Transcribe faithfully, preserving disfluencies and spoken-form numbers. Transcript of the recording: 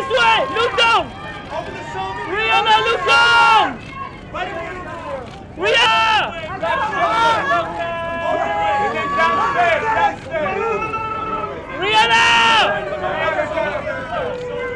This way! Look down! Rihanna, look down! Rihanna! Rihanna! Rihanna!